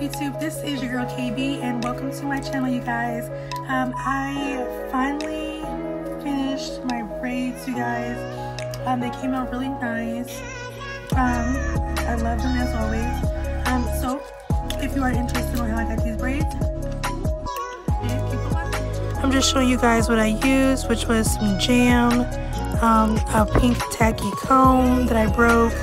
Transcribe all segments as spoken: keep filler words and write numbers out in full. YouTube, this is your girl K B and welcome to my channel, you guys. Um, I finally finished my braids, you guys. Um, they came out really nice. Um, I love them as always. Um, so if you are interested in how I got these braids, I'm just showing you guys what I used, which was some jam, um, a pink tacky comb that I broke,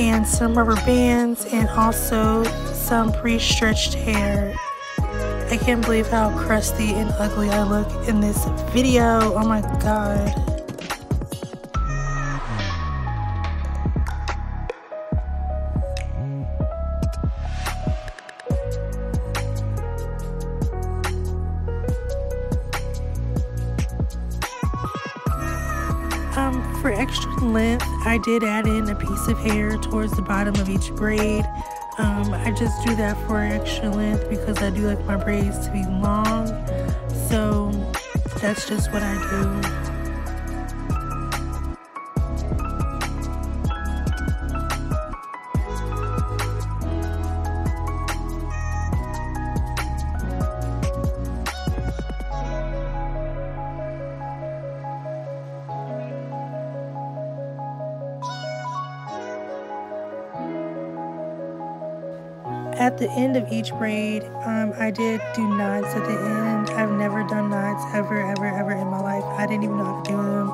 and some rubber bands, and also some pre-stretched hair. I can't believe how crusty and ugly I look in this video. Oh my god. Um, for extra length, I did add in a piece of hair towards the bottom of each braid. Um, I just do that for extra length because I do like my braids to be long, so that's just what I do. At the end of each braid, um, I did do knots at the end. I've never done knots ever, ever, ever in my life. I didn't even know how to do them.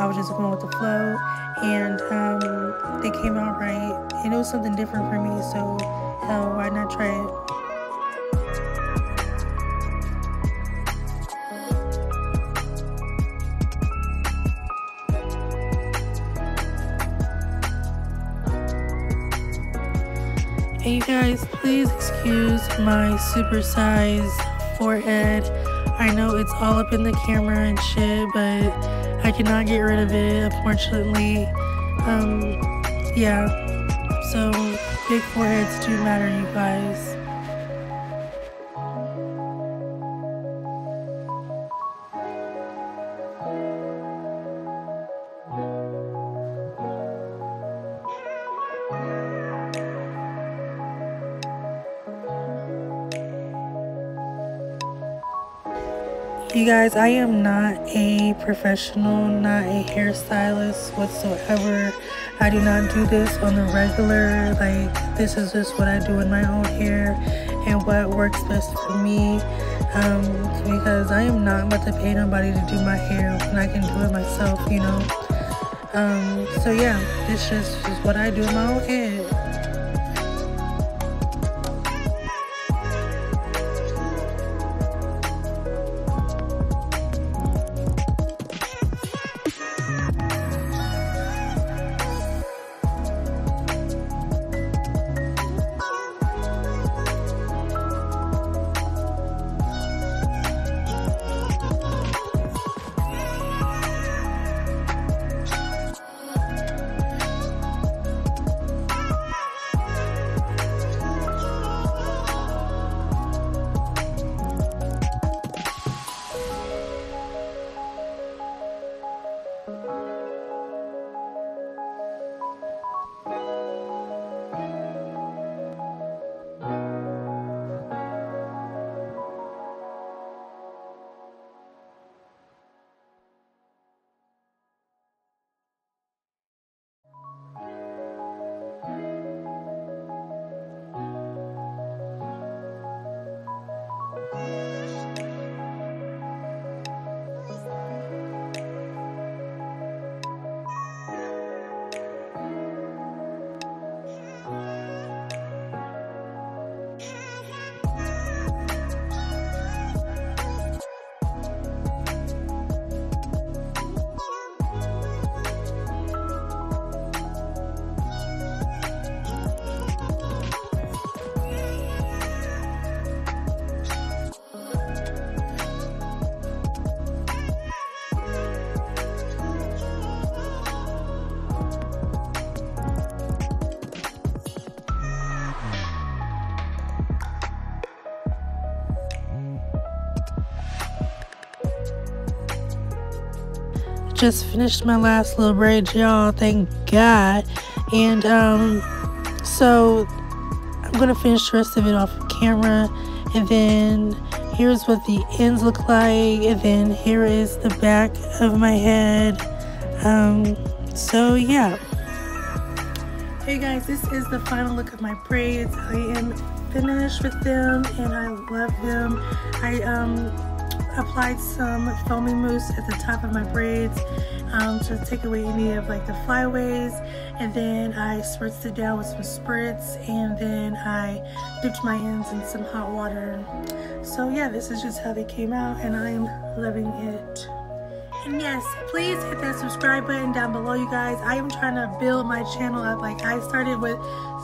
I was just going with the flow, and um, they came out right. And it was something different for me, so hell, why not try it? And you guys, please excuse my supersized forehead. I know it's all up in the camera and shit, but I cannot get rid of it, unfortunately. Um, yeah, so big foreheads do matter, you guys. You guys, I am not a professional, not a hairstylist whatsoever. I do not do this on the regular. Like, this is just what I do with my own hair and what works best for me. Um, because I am not about to pay nobody to do my hair when I can do it myself, you know. Um, so yeah, this just is what I do with my own hair. Just finished my last little braid, y'all, thank god. And um so I'm gonna finish the rest of it off camera, and then here's what the ends look like, and then here is the back of my head. Um, so yeah. Hey guys, this is the final look of my braids. I am finished with them and I love them. I um, applied some foamy mousse at the top of my braids um, to take away any of like the flyaways, and then I spritzed it down with some spritz, and then I dipped my ends in some hot water. So yeah, this is just how they came out and I am loving it. And yes, please hit that subscribe button down below, you guys. I am trying to build my channel up. Like, I started with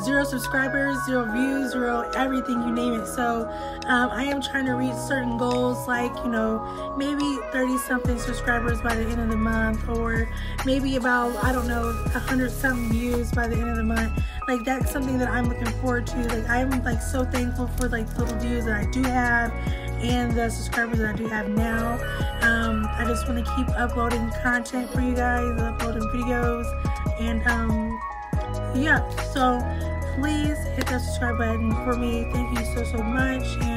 zero subscribers, zero views, zero everything, you name it. So um, I am trying to reach certain goals, like, you know, maybe thirty something subscribers by the end of the month, or maybe about, I don't know, a hundred something views by the end of the month. Like, that's something that I'm looking forward to. Like, I'm like so thankful for like the little views that I do have and the subscribers that I do have now. Um, I just want to keep uploading content for you guys, uploading videos, and um, yeah, so please hit that subscribe button for me. Thank you so, so much.